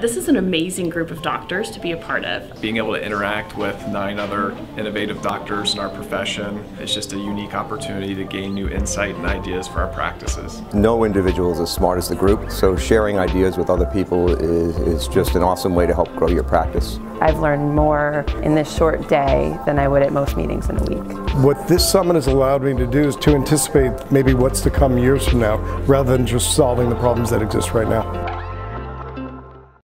This is an amazing group of doctors to be a part of. Being able to interact with 9 other innovative doctors in our profession is just a unique opportunity to gain new insight and ideas for our practices. No individual is as smart as the group, so sharing ideas with other people is just an awesome way to help grow your practice. I've learned more in this short day than I would at most meetings in a week. What this summit has allowed me to do is to anticipate maybe what's to come years from now, rather than just solving the problems that exist right now.